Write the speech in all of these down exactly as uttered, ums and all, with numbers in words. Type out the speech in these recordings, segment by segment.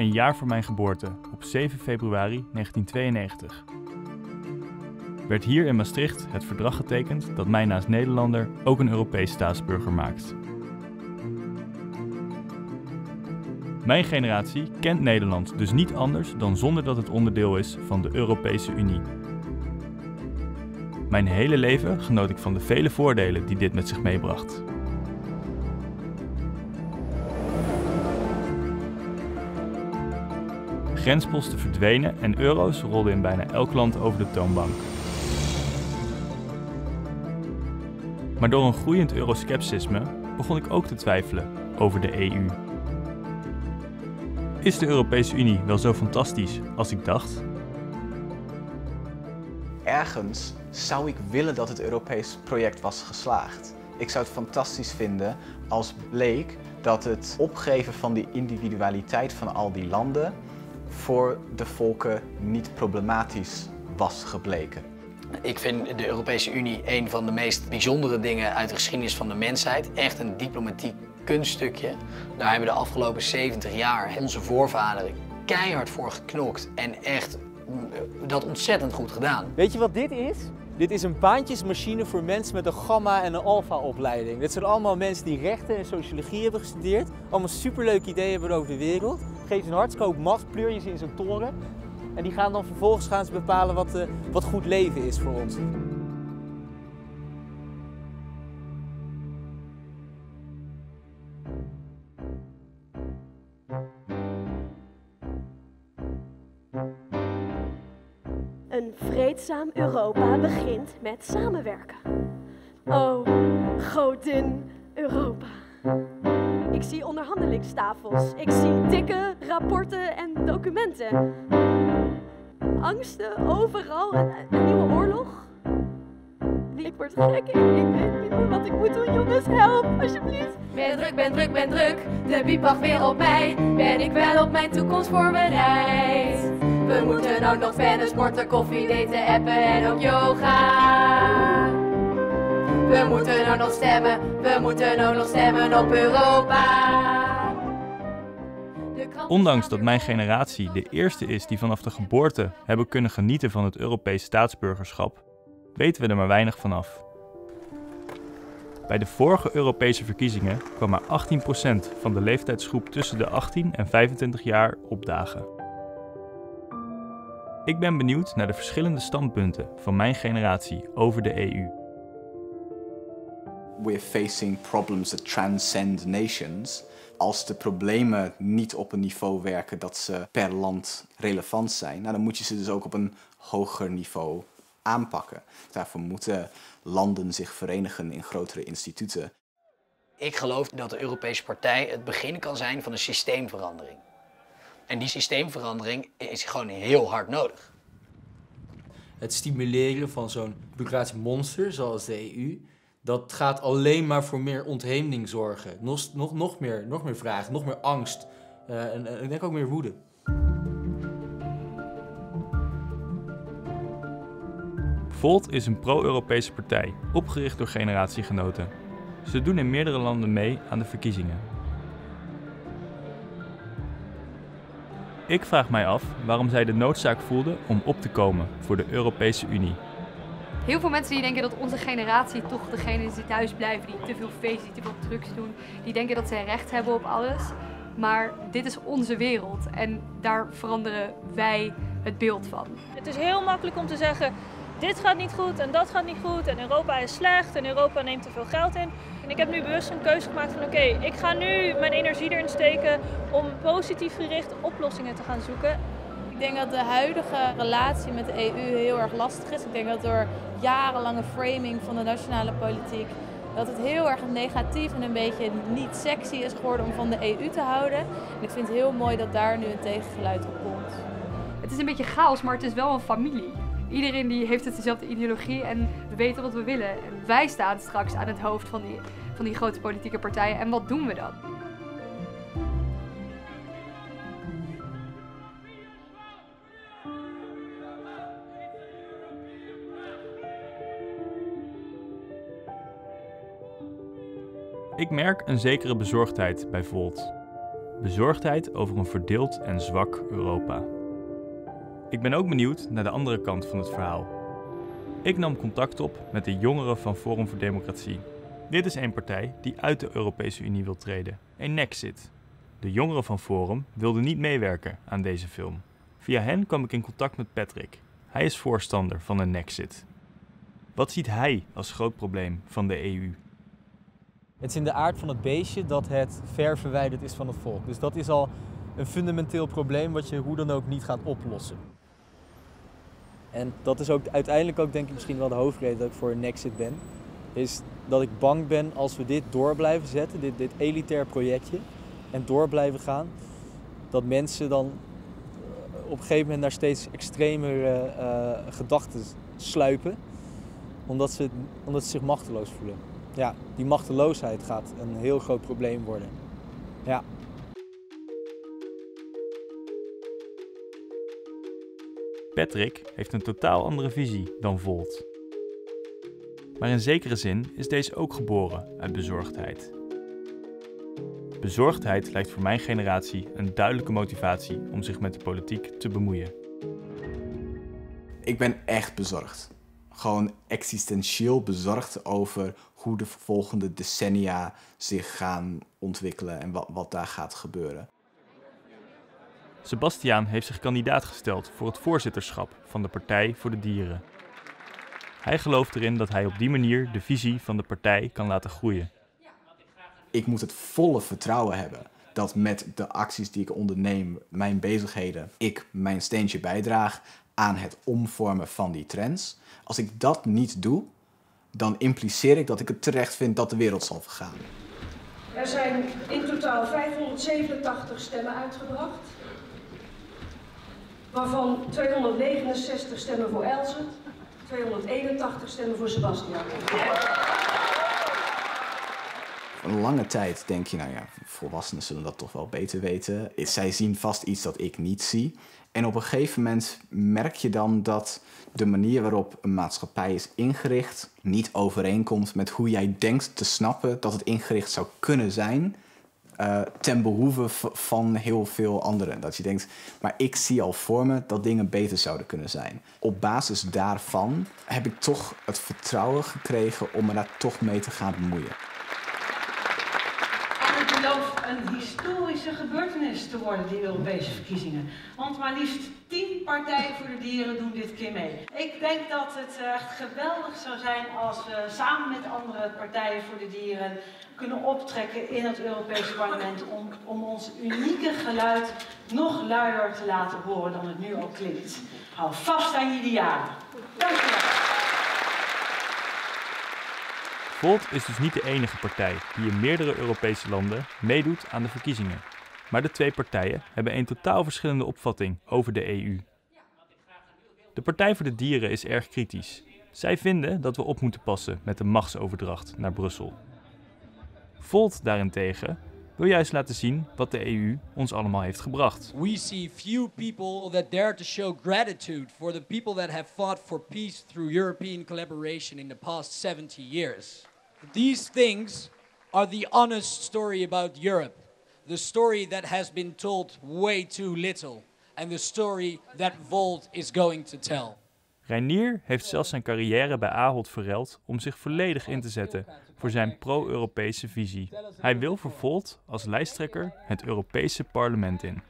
Een jaar voor mijn geboorte, op zeven februari negentien tweeënnegentig. Werd hier in Maastricht het verdrag getekend dat mij naast Nederlander ook een Europees staatsburger maakt. Mijn generatie kent Nederland dus niet anders dan zonder dat het onderdeel is van de Europese Unie. Mijn hele leven genoot ik van de vele voordelen die dit met zich meebracht. Grensposten verdwenen en euro's rolden in bijna elk land over de toonbank. Maar door een groeiend euroscepticisme begon ik ook te twijfelen over de E U. Is de Europese Unie wel zo fantastisch als ik dacht? Ergens zou ik willen dat het Europees project was geslaagd. Ik zou het fantastisch vinden als bleek dat het opgeven van die individualiteit van al die landen voor de volken niet problematisch was gebleken. Ik vind de Europese Unie een van de meest bijzondere dingen uit de geschiedenis van de mensheid. Echt een diplomatiek kunststukje. Daar hebben de afgelopen zeventig jaar onze voorvaderen keihard voor geknokt en echt dat ontzettend goed gedaan. Weet je wat dit is? Dit is een baantjesmachine voor mensen met een gamma- en een alfa-opleiding. Dit zijn allemaal mensen die rechten en sociologie hebben gestudeerd. Allemaal superleuke ideeën hebben over de wereld. Geef ze een hardkoop macht, pleur je ze in zo'n toren. En die gaan dan vervolgens gaan ze bepalen wat, uh, wat goed leven is voor ons. Een vreedzaam Europa begint met samenwerken. O, godin Europa. Ik zie onderhandelingstafels, ik zie dikke rapporten en documenten. Angsten overal, een, een nieuwe oorlog. Ik word gek, ik, ik weet niet meer wat ik moet doen, jongens, help, alsjeblieft. Ben druk, ben druk, ben druk, de biep wacht weer op mij. Ben ik wel op mijn toekomst voorbereid? We moeten ook nog verder sporten, koffie, daten, appen en ook yoga. We moeten ook nog stemmen, we moeten ook nog stemmen op Europa. Ondanks dat mijn generatie de eerste is die vanaf de geboorte hebben kunnen genieten van het Europees staatsburgerschap, weten we er maar weinig van af. Bij de vorige Europese verkiezingen kwam maar achttien procent van de leeftijdsgroep tussen de achttien en vijfentwintig jaar opdagen. Ik ben benieuwd naar de verschillende standpunten van mijn generatie over de E U. We're facing problems that transcend nations. Als de problemen niet op een niveau werken dat ze per land relevant zijn, nou dan moet je ze dus ook op een hoger niveau aanpakken. Daarvoor moeten landen zich verenigen in grotere instituten. Ik geloof dat de Europese Partij het begin kan zijn van een systeemverandering. En die systeemverandering is gewoon heel hard nodig. Het stimuleren van zo'n bureaucratisch monster zoals de E U, dat gaat alleen maar voor meer ontheemding zorgen. Nog, nog, nog, meer, nog meer vragen, nog meer angst uh, en, en ik denk ook meer woede. Volt is een pro-Europese partij, opgericht door generatiegenoten. Ze doen in meerdere landen mee aan de verkiezingen. Ik vraag mij af waarom zij de noodzaak voelden om op te komen voor de Europese Unie. Heel veel mensen die denken dat onze generatie toch degene is die thuis blijven, die te veel feesten, die te veel drugs doen, die denken dat zij recht hebben op alles. Maar dit is onze wereld en daar veranderen wij het beeld van. Het is heel makkelijk om te zeggen, dit gaat niet goed en dat gaat niet goed en Europa is slecht en Europa neemt te veel geld in. En ik heb nu bewust een keuze gemaakt van oké, okay, ik ga nu mijn energie erin steken om positief gericht oplossingen te gaan zoeken. Ik denk dat de huidige relatie met de E U heel erg lastig is. Ik denk dat door jarenlange framing van de nationale politiek dat het heel erg negatief en een beetje niet sexy is geworden om van de E U te houden. En ik vind het heel mooi dat daar nu een tegengeluid op komt. Het is een beetje chaos, maar het is wel een familie. Iedereen die heeft het dezelfde ideologie en we weten wat we willen. En wij staan straks aan het hoofd van die, van die grote politieke partijen. En wat doen we dan? Ik merk een zekere bezorgdheid bij Volt. bezorgdheid over een verdeeld en zwak Europa. Ik ben ook benieuwd naar de andere kant van het verhaal. Ik nam contact op met de jongeren van Forum voor Democratie. Dit is een partij die uit de Europese Unie wil treden, een Nexit. De jongeren van Forum wilden niet meewerken aan deze film. Via hen kwam ik in contact met Patrick. Hij is voorstander van een Nexit. Wat ziet hij als groot probleem van de E U? Het is in de aard van het beestje dat het ver verwijderd is van het volk. Dus dat is al een fundamenteel probleem wat je hoe dan ook niet gaat oplossen. En dat is ook uiteindelijk ook denk ik misschien wel de hoofdreden dat ik voor een Nexit ben. Is dat ik bang ben als we dit door blijven zetten, dit, dit elitair projectje, en door blijven gaan, dat mensen dan op een gegeven moment naar steeds extremere uh, gedachten sluipen, omdat ze, omdat ze zich machteloos voelen. Ja, die machteloosheid gaat een heel groot probleem worden. Ja. Patrick heeft een totaal andere visie dan Volt. Maar in zekere zin is deze ook geboren uit bezorgdheid. Bezorgdheid lijkt voor mijn generatie een duidelijke motivatie om zich met de politiek te bemoeien. Ik ben echt bezorgd. Gewoon existentieel bezorgd over hoe de volgende decennia zich gaan ontwikkelen en wat, wat daar gaat gebeuren. Sebastiaan heeft zich kandidaat gesteld voor het voorzitterschap van de Partij voor de Dieren. Hij gelooft erin dat hij op die manier de visie van de partij kan laten groeien. Ik moet het volle vertrouwen hebben dat met de acties die ik onderneem, mijn bezigheden, ik mijn steentje bijdraag aan het omvormen van die trends. Als ik dat niet doe, dan impliceer ik dat ik het terecht vind dat de wereld zal vergaan. Er zijn in totaal vijfhonderdzevenentachtig stemmen uitgebracht, waarvan tweehonderdnegenenzestig stemmen voor Elsen, tweehonderdeenentachtig stemmen voor Sebastiaan. Een lange tijd denk je, nou ja, volwassenen zullen dat toch wel beter weten. Zij zien vast iets dat ik niet zie. En op een gegeven moment merk je dan dat de manier waarop een maatschappij is ingericht niet overeenkomt met hoe jij denkt te snappen dat het ingericht zou kunnen zijn, uh, ten behoeve van heel veel anderen. Dat je denkt, maar ik zie al voor me dat dingen beter zouden kunnen zijn. Op basis daarvan heb ik toch het vertrouwen gekregen om me daar toch mee te gaan bemoeien. Het belooft een historische gebeurtenis te worden, die Europese verkiezingen. Want maar liefst tien partijen voor de dieren doen dit keer mee. Ik denk dat het echt geweldig zou zijn als we samen met andere partijen voor de dieren kunnen optrekken in het Europese parlement om, om ons unieke geluid nog luider te laten horen dan het nu al klinkt. Hou vast aan je idealen. Dank je wel. Volt is dus niet de enige partij die in meerdere Europese landen meedoet aan de verkiezingen. Maar de twee partijen hebben een totaal verschillende opvatting over de E U. De Partij voor de Dieren is erg kritisch. Zij vinden dat we op moeten passen met de machtsoverdracht naar Brussel. Volt daarentegen wil juist laten zien wat de E U ons allemaal heeft gebracht. We see few people that dare to show gratitude for the people that have fought for peace through European collaboration in the past seventy years. These things are the honest story about Europe. The story that has been told way too little. And the story that Volt is going to tell. Reinier heeft zelfs zijn carrière bij Ahold verruild om zich volledig in te zetten voor zijn pro-Europese visie. Hij wil voor Volt als lijsttrekker het Europese parlement in.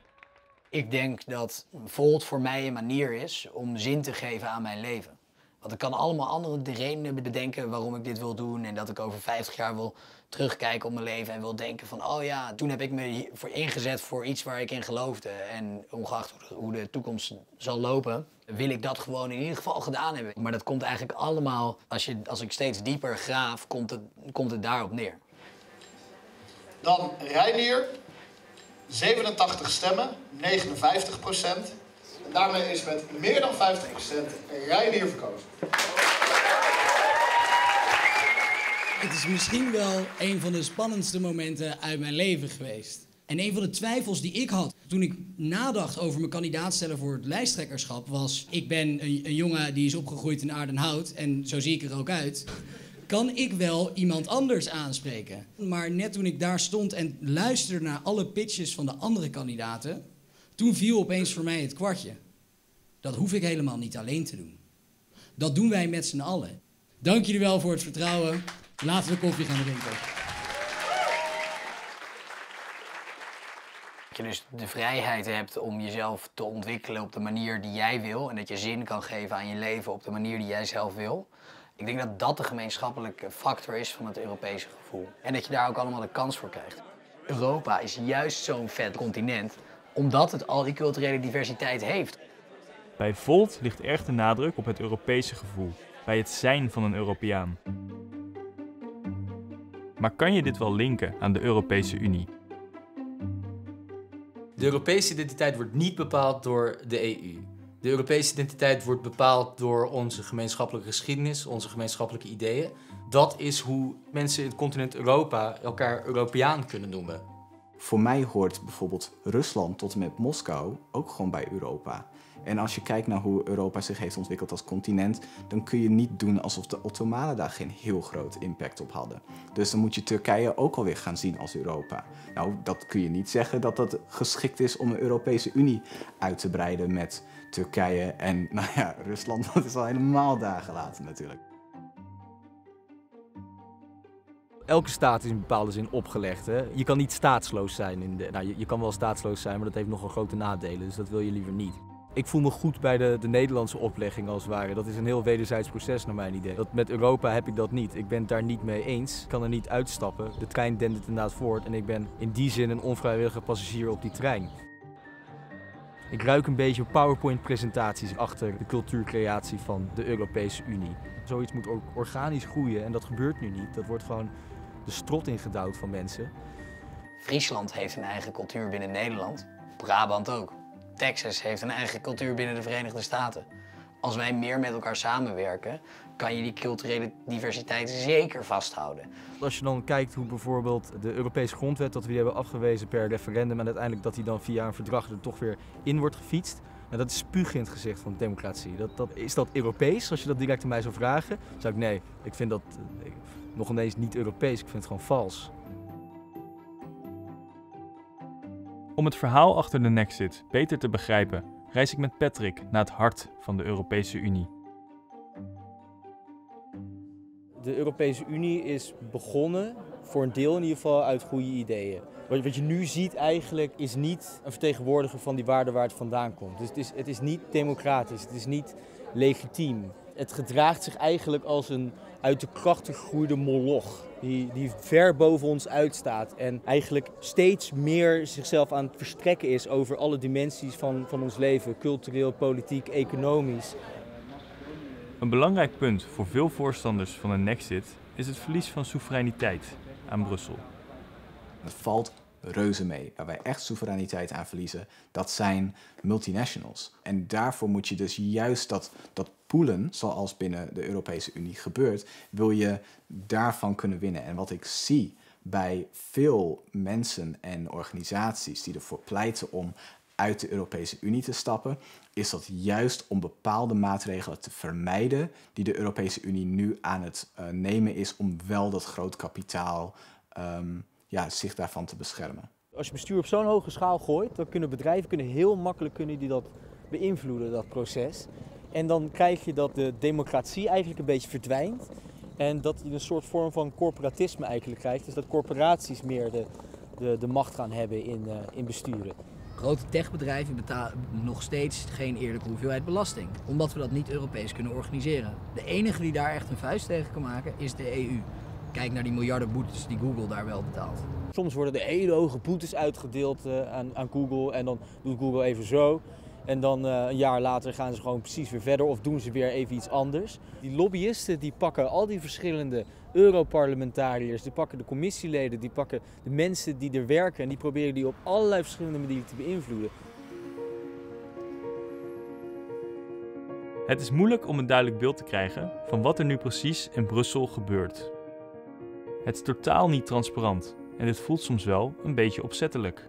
Ik denk dat Volt voor mij een manier is om zin te geven aan mijn leven. Want ik kan allemaal andere redenen bedenken waarom ik dit wil doen en dat ik over vijftig jaar wil terugkijken op mijn leven en wil denken van oh ja, toen heb ik me voor ingezet voor iets waar ik in geloofde. En ongeacht hoe de toekomst zal lopen, wil ik dat gewoon in ieder geval gedaan hebben. Maar dat komt eigenlijk allemaal, als, je, als ik steeds dieper graaf, komt het, komt het daarop neer. Dan Reinier, zevenentachtig stemmen, negenenvijftig procent. Daarmee is met meer dan vijftig procent Reinier verkozen. Het is misschien wel een van de spannendste momenten uit mijn leven geweest. En een van de twijfels die ik had toen ik nadacht over mijn kandidaat stellen voor het lijsttrekkerschap was: ik ben een, een jongen die is opgegroeid in Aardenhout en zo zie ik er ook uit. kan ik wel iemand anders aanspreken. Maar net toen ik daar stond en luisterde naar alle pitches van de andere kandidaten, toen viel opeens voor mij het kwartje. Dat hoef ik helemaal niet alleen te doen. Dat doen wij met z'n allen. Dank jullie wel voor het vertrouwen. Laten we koffie gaan drinken. Dat je dus de vrijheid hebt om jezelf te ontwikkelen op de manier die jij wil. En dat je zin kan geven aan je leven op de manier die jij zelf wil. Ik denk dat dat de gemeenschappelijke factor is van het Europese gevoel. En dat je daar ook allemaal de kans voor krijgt. Europa is juist zo'n vet continent, omdat het al die culturele diversiteit heeft. Bij Volt ligt erg de nadruk op het Europese gevoel, bij het zijn van een Europeaan. Maar kan je dit wel linken aan de Europese Unie? De Europese identiteit wordt niet bepaald door de E U. De Europese identiteit wordt bepaald door onze gemeenschappelijke geschiedenis, onze gemeenschappelijke ideeën. Dat is hoe mensen in het continent Europa elkaar Europeaan kunnen noemen. Voor mij hoort bijvoorbeeld Rusland tot en met Moskou ook gewoon bij Europa. En als je kijkt naar hoe Europa zich heeft ontwikkeld als continent, dan kun je niet doen alsof de Ottomanen daar geen heel groot impact op hadden. Dus dan moet je Turkije ook alweer gaan zien als Europa. Nou, dat kun je niet zeggen dat dat geschikt is om een Europese Unie uit te breiden met Turkije en, nou ja, Rusland. Dat is al helemaal daar gelaten natuurlijk. Elke staat is in bepaalde zin opgelegd. Hè? Je kan niet staatsloos zijn. In de... nou, je, je kan wel staatsloos zijn, maar dat heeft nogal grote nadelen, dus dat wil je liever niet. Ik voel me goed bij de, de Nederlandse oplegging als het ware. Dat is een heel wederzijds proces naar mijn idee. Dat met Europa heb ik dat niet. Ik ben het daar niet mee eens. Ik kan er niet uitstappen. De trein dendert inderdaad voort en ik ben in die zin een onvrijwillige passagier op die trein. Ik ruik een beetje PowerPoint-presentaties achter de cultuurcreatie van de Europese Unie. Zoiets moet ook organisch groeien en dat gebeurt nu niet. Dat wordt gewoon de strot ingedouwd van mensen. Friesland heeft een eigen cultuur binnen Nederland. Brabant ook. Texas heeft een eigen cultuur binnen de Verenigde Staten. Als wij meer met elkaar samenwerken, kan je die culturele diversiteit zeker vasthouden. Als je dan kijkt hoe bijvoorbeeld de Europese grondwet, dat we die hebben afgewezen per referendum en uiteindelijk dat die dan via een verdrag er toch weer in wordt gefietst. Nou, dat is spuug in het gezicht van democratie. Dat, dat, is dat Europees? Als je dat direct aan mij zou vragen, zou ik nee, ik vind dat nee, nog ineens niet Europees, ik vind het gewoon vals. Om het verhaal achter de Nexit beter te begrijpen, reis ik met Patrick naar het hart van de Europese Unie. De Europese Unie is begonnen, voor een deel in ieder geval, uit goede ideeën. Wat je nu ziet eigenlijk is niet een vertegenwoordiger van die waarde waar het vandaan komt. Dus het is, het is niet democratisch, het is niet legitiem. Het gedraagt zich eigenlijk als een uit de krachten gegroeide moloch. Die, die ver boven ons uitstaat en eigenlijk steeds meer zichzelf aan het verstrekken is over alle dimensies van, van ons leven. Cultureel, politiek, economisch. Een belangrijk punt voor veel voorstanders van een Nexit is het verlies van soevereiniteit aan Brussel. Het valt reuze mee. Waar wij echt soevereiniteit aan verliezen, dat zijn multinationals. En daarvoor moet je dus juist dat, dat poelen, zoals binnen de Europese Unie gebeurt, wil je daarvan kunnen winnen. En wat ik zie bij veel mensen en organisaties die ervoor pleiten om uit de Europese Unie te stappen, is dat juist om bepaalde maatregelen te vermijden die de Europese Unie nu aan het uh, nemen is om wel dat groot kapitaal um, ja, zich daarvan te beschermen. Als je bestuur op zo'n hoge schaal gooit, dan kunnen bedrijven kunnen heel makkelijk kunnen die dat beïnvloeden, dat proces. En dan krijg je dat de democratie eigenlijk een beetje verdwijnt en dat je een soort vorm van corporatisme eigenlijk krijgt. Dus dat corporaties meer de, de, de macht gaan hebben in, uh, in besturen. Grote techbedrijven betalen nog steeds geen eerlijke hoeveelheid belasting, omdat we dat niet Europees kunnen organiseren. De enige die daar echt een vuist tegen kan maken is de E U. Kijk naar die miljarden boetes die Google daar wel betaalt. Soms worden er hele hoge boetes uitgedeeld uh, aan, aan Google en dan doet Google even zo. En dan uh, een jaar later gaan ze gewoon precies weer verder of doen ze weer even iets anders. Die lobbyisten die pakken al die verschillende Europarlementariërs, die pakken de commissieleden, die pakken de mensen die er werken en die proberen die op allerlei verschillende manieren te beïnvloeden. Het is moeilijk om een duidelijk beeld te krijgen van wat er nu precies in Brussel gebeurt. Het is totaal niet transparant en dit voelt soms wel een beetje opzettelijk.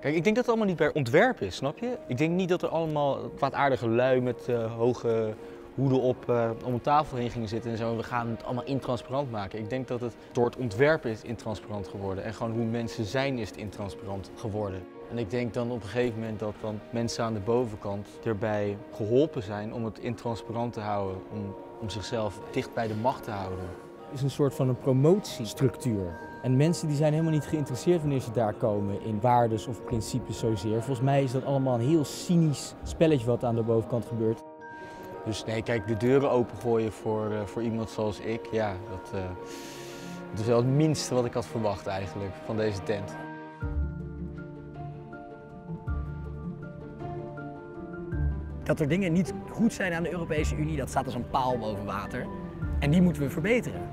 Kijk, ik denk dat het allemaal niet bij ontwerp is, snap je? Ik denk niet dat er allemaal kwaadaardige lui met uh, hoge hoeden op uh, om een tafel heen gingen zitten en zo. We gaan het allemaal intransparant maken. Ik denk dat het door het ontwerpen is intransparant geworden. En gewoon hoe mensen zijn is het intransparant geworden. En ik denk dan op een gegeven moment dat dan mensen aan de bovenkant erbij geholpen zijn om het intransparant te houden. Om, om zichzelf dicht bij de macht te houden. Het is een soort van een promotiestructuur. En mensen die zijn helemaal niet geïnteresseerd wanneer ze daar komen in waardes of principes zozeer. Volgens mij is dat allemaal een heel cynisch spelletje wat aan de bovenkant gebeurt. Dus nee, kijk, de deuren opengooien voor, uh, voor iemand zoals ik, ja, dat, uh, dat is wel het minste wat ik had verwacht eigenlijk van deze tent. Dat er dingen niet goed zijn aan de Europese Unie, dat staat als een paal boven water. En die moeten we verbeteren.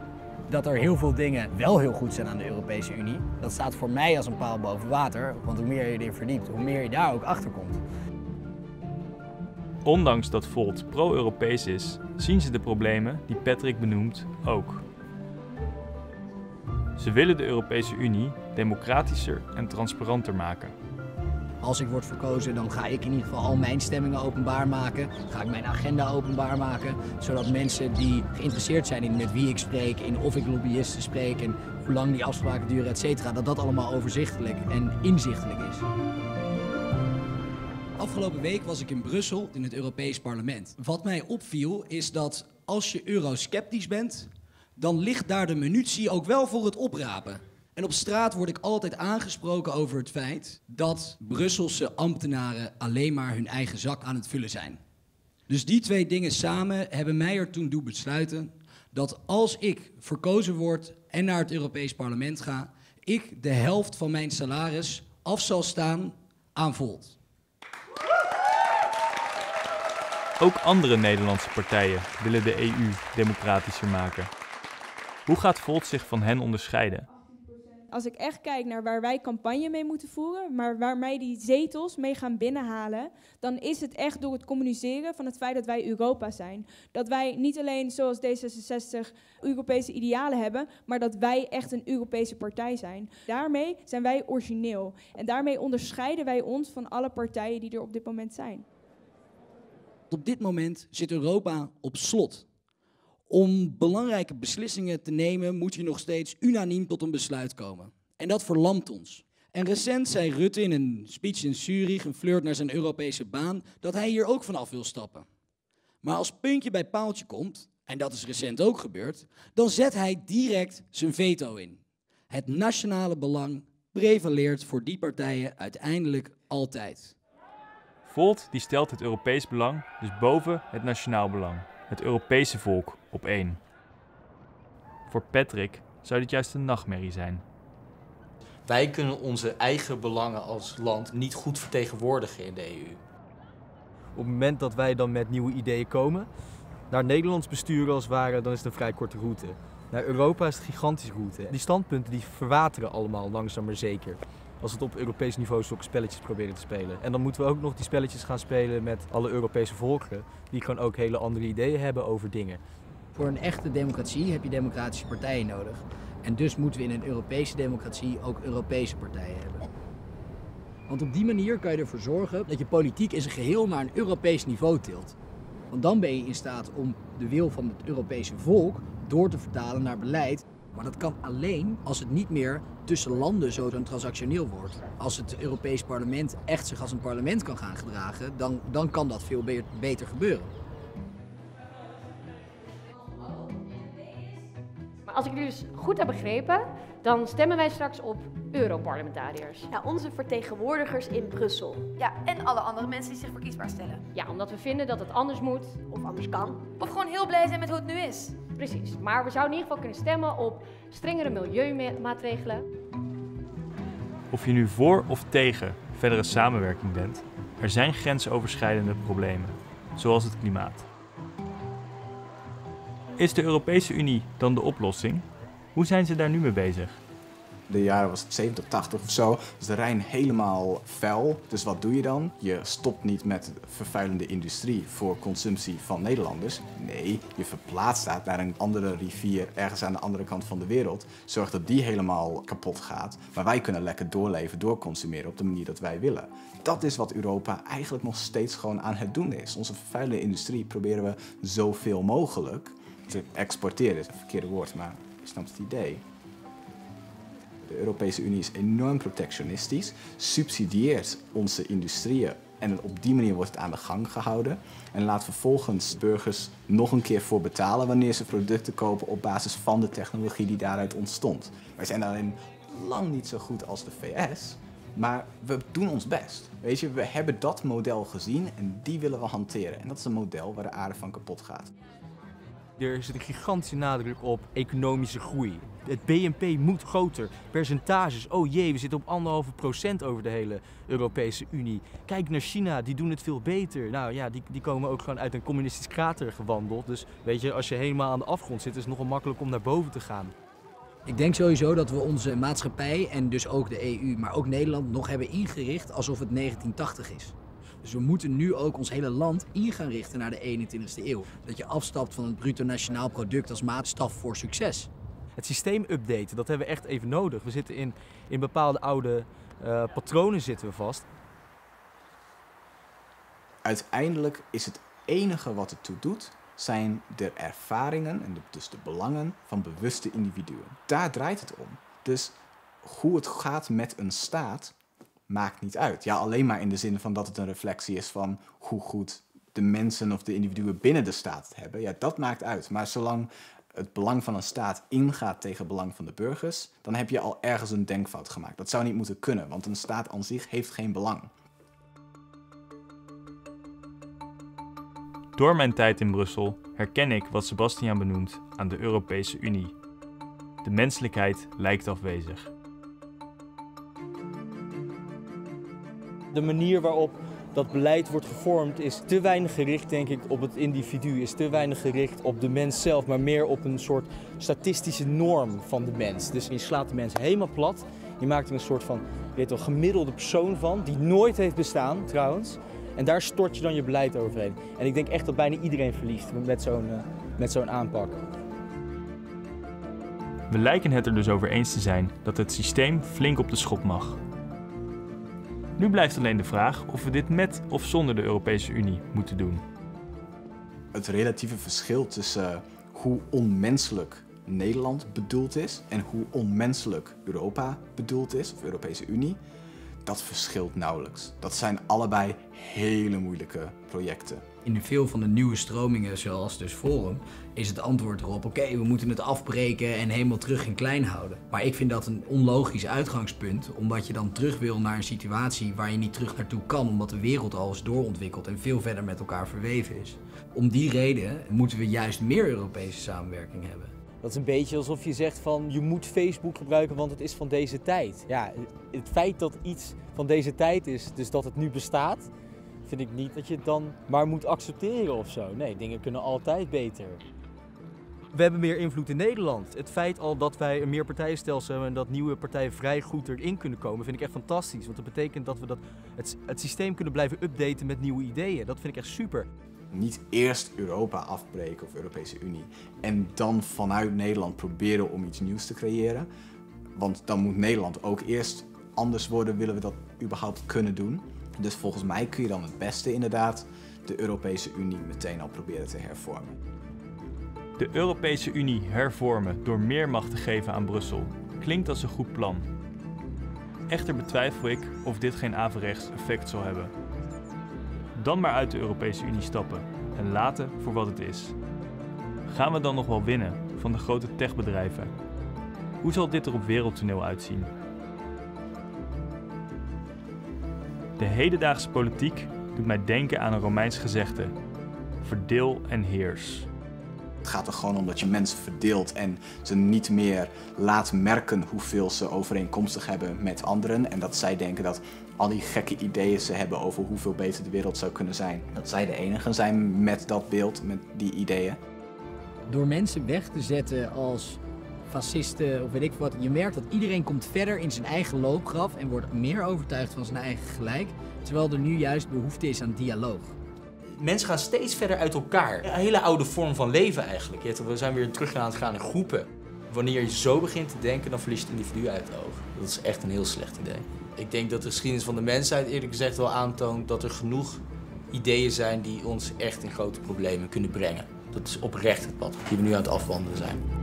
Dat er heel veel dingen wel heel goed zijn aan de Europese Unie, dat staat voor mij als een paal boven water. Want hoe meer je erin verdiept, hoe meer je daar ook achter komt. Ondanks dat Volt pro-Europees is, zien ze de problemen die Patrick benoemt ook. Ze willen de Europese Unie democratischer en transparanter maken. Als ik word verkozen, dan ga ik in ieder geval al mijn stemmingen openbaar maken. Ga ik mijn agenda openbaar maken, zodat mensen die geïnteresseerd zijn in met wie ik spreek, in of ik lobbyisten spreek en hoe lang die afspraken duren, et cetera, dat dat allemaal overzichtelijk en inzichtelijk is. Afgelopen week was ik in Brussel in het Europees Parlement. Wat mij opviel is dat als je eurosceptisch bent, dan ligt daar de munitie ook wel voor het oprapen. En op straat word ik altijd aangesproken over het feit dat Brusselse ambtenaren alleen maar hun eigen zak aan het vullen zijn. Dus die twee dingen samen hebben mij er toen toe besluiten dat als ik verkozen word en naar het Europees Parlement ga, ik de helft van mijn salaris af zal staan aan Volt. Ook andere Nederlandse partijen willen de E U democratischer maken. Hoe gaat Volt zich van hen onderscheiden? Als ik echt kijk naar waar wij campagne mee moeten voeren, maar waar wij die zetels mee gaan binnenhalen, dan is het echt door het communiceren van het feit dat wij Europa zijn. Dat wij niet alleen zoals D zesenzestig Europese idealen hebben, maar dat wij echt een Europese partij zijn. Daarmee zijn wij origineel en daarmee onderscheiden wij ons van alle partijen die er op dit moment zijn. Op dit moment zit Europa op slot. Om belangrijke beslissingen te nemen moet je nog steeds unaniem tot een besluit komen. En dat verlamt ons. En recent zei Rutte in een speech in Zürich, een flirt naar zijn Europese baan, dat hij hier ook vanaf wil stappen. Maar als puntje bij paaltje komt, en dat is recent ook gebeurd, dan zet hij direct zijn veto in. Het nationale belang prevaleert voor die partijen uiteindelijk altijd. Volt die stelt het Europees belang dus boven het nationaal belang, het Europese volk op één. Voor Patrick zou dit juist een nachtmerrie zijn. Wij kunnen onze eigen belangen als land niet goed vertegenwoordigen in de E U. Op het moment dat wij dan met nieuwe ideeën komen, naar Nederlands besturen als het ware, dan is het een vrij korte route. Naar Europa is het een gigantische route. Die standpunten die verwateren allemaal langzaam maar zeker. Als het op Europees niveau zulke spelletjes proberen te spelen. En dan moeten we ook nog die spelletjes gaan spelen met alle Europese volkeren. Die gewoon ook hele andere ideeën hebben over dingen. Voor een echte democratie heb je democratische partijen nodig. En dus moeten we in een Europese democratie ook Europese partijen hebben. Want op die manier kan je ervoor zorgen dat je politiek in zijn geheel naar een Europees niveau tilt. Want dan ben je in staat om de wil van het Europese volk door te vertalen naar beleid. Maar dat kan alleen als het niet meer tussen landen zo transactioneel wordt. Als het Europees Parlement echt zich als een parlement kan gaan gedragen, dan, dan kan dat veel beter gebeuren. Maar als ik het dus goed heb begrepen, dan stemmen wij straks op Europarlementariërs. Ja, onze vertegenwoordigers in Brussel. Ja, en alle andere mensen die zich verkiesbaar stellen. Ja, omdat we vinden dat het anders moet. Of anders kan. Of gewoon heel blij zijn met hoe het nu is. Precies, maar we zouden in ieder geval kunnen stemmen op strengere milieumaatregelen. Of je nu voor of tegen verdere samenwerking bent, er zijn grensoverschrijdende problemen, zoals het klimaat. Is de Europese Unie dan de oplossing? Hoe zijn ze daar nu mee bezig? de jaren was het zeventig, tachtig of zo, was de Rijn helemaal vuil. Dus wat doe je dan? Je stopt niet met vervuilende industrie voor consumptie van Nederlanders. Nee, je verplaatst dat naar een andere rivier ergens aan de andere kant van de wereld. Zorg dat die helemaal kapot gaat. Maar wij kunnen lekker doorleven, doorconsumeren op de manier dat wij willen. Dat is wat Europa eigenlijk nog steeds gewoon aan het doen is. Onze vervuilende industrie proberen we zoveel mogelijk te exporteren. Dat is een verkeerde woord, maar je snapt het idee. De Europese Unie is enorm protectionistisch, subsidieert onze industrieën en op die manier wordt het aan de gang gehouden. En laat vervolgens burgers nog een keer voor betalen wanneer ze producten kopen op basis van de technologie die daaruit ontstond. Wij zijn daarin lang niet zo goed als de V S, maar we doen ons best. Weet je, we hebben dat model gezien en die willen we hanteren. En dat is een model waar de aarde van kapot gaat. Er zit een gigantische nadruk op economische groei. Het B N P moet groter. Percentages, oh jee, we zitten op anderhalve procent over de hele Europese Unie. Kijk naar China, die doen het veel beter. Nou ja, die, die komen ook gewoon uit een communistisch krater gewandeld. Dus weet je, als je helemaal aan de afgrond zit, is het nogal makkelijk om naar boven te gaan. Ik denk sowieso dat we onze maatschappij en dus ook de E U, maar ook Nederland, nog hebben ingericht alsof het negentien tachtig is. Dus we moeten nu ook ons hele land in gaan richten naar de eenentwintigste eeuw. Dat je afstapt van het bruto nationaal product als maatstaf voor succes. Het systeem updaten, dat hebben we echt even nodig. We zitten in, in bepaalde oude uh, patronen zitten we vast. Uiteindelijk is het enige wat het toe doet, zijn de ervaringen en de, dus de belangen van bewuste individuen. Daar draait het om. Dus hoe het gaat met een staat maakt niet uit. Ja, alleen maar in de zin van dat het een reflectie is van hoe goed de mensen of de individuen binnen de staat het hebben. Ja, dat maakt uit. Maar zolang het belang van een staat ingaat tegen het belang van de burgers, dan heb je al ergens een denkfout gemaakt. Dat zou niet moeten kunnen, want een staat aan zich heeft geen belang. Door mijn tijd in Brussel herken ik wat Sebastiaan benoemt aan de Europese Unie. De menselijkheid lijkt afwezig. De manier waarop dat beleid wordt gevormd is te weinig gericht, denk ik, op het individu. Is te weinig gericht op de mens zelf, maar meer op een soort statistische norm van de mens. Dus je slaat de mens helemaal plat. Je maakt er een soort van, weet wel, gemiddelde persoon van, die nooit heeft bestaan trouwens. En daar stort je dan je beleid overheen. En ik denk echt dat bijna iedereen verliest met zo'n met zo'n aanpak. We lijken het er dus over eens te zijn dat het systeem flink op de schop mag. Nu blijft alleen de vraag of we dit met of zonder de Europese Unie moeten doen. Het relatieve verschil tussen hoe onmenselijk Nederland bedoeld is en hoe onmenselijk Europa bedoeld is, of Europese Unie, dat verschilt nauwelijks. Dat zijn allebei hele moeilijke projecten. In veel van de nieuwe stromingen, zoals dus Forum, is het antwoord erop, oké, okay, we moeten het afbreken en helemaal terug in klein houden. Maar ik vind dat een onlogisch uitgangspunt, omdat je dan terug wil naar een situatie waar je niet terug naartoe kan, omdat de wereld al is doorontwikkeld en veel verder met elkaar verweven is. Om die reden moeten we juist meer Europese samenwerking hebben. Dat is een beetje alsof je zegt van, je moet Facebook gebruiken, want het is van deze tijd. Ja, het feit dat iets van deze tijd is, dus dat het nu bestaat, vind ik niet dat je het dan maar moet accepteren of zo. Nee, dingen kunnen altijd beter. We hebben meer invloed in Nederland. Het feit al dat wij een meerpartijenstelsel hebben en dat nieuwe partijen vrij goed erin kunnen komen, vind ik echt fantastisch. Want dat betekent dat we dat, het, het systeem kunnen blijven updaten met nieuwe ideeën. Dat vind ik echt super. Niet eerst Europa afbreken of Europese Unie en dan vanuit Nederland proberen om iets nieuws te creëren. Want dan moet Nederland ook eerst anders worden, willen we dat überhaupt kunnen doen. Dus volgens mij kun je dan het beste inderdaad de Europese Unie meteen al proberen te hervormen. De Europese Unie hervormen door meer macht te geven aan Brussel klinkt als een goed plan. Echter betwijfel ik of dit geen averechts effect zal hebben. Dan maar uit de Europese Unie stappen en laten voor wat het is. Gaan we dan nog wel winnen van de grote techbedrijven? Hoe zal dit er op wereldtoneel uitzien? De hedendaagse politiek doet mij denken aan een Romeins gezegde: verdeel en heers. Het gaat er gewoon om dat je mensen verdeelt en ze niet meer laat merken hoeveel ze overeenkomstig hebben met anderen. En dat zij denken dat al die gekke ideeën ze hebben over hoeveel beter de wereld zou kunnen zijn, dat zij de enigen zijn met dat beeld, met die ideeën. Door mensen weg te zetten als fascisten of weet ik wat. Je merkt dat iedereen komt verder in zijn eigen loopgraf en wordt meer overtuigd van zijn eigen gelijk. Terwijl er nu juist behoefte is aan dialoog. Mensen gaan steeds verder uit elkaar. Een hele oude vorm van leven eigenlijk. We zijn weer terug aan het gaan in groepen. Wanneer je zo begint te denken, dan verlies je het individu uit het oog. Dat is echt een heel slecht idee. Ik denk dat de geschiedenis van de mensheid eerlijk gezegd wel aantoont dat er genoeg ideeën zijn die ons echt in grote problemen kunnen brengen. Dat is oprecht het pad die we nu aan het afwandelen zijn.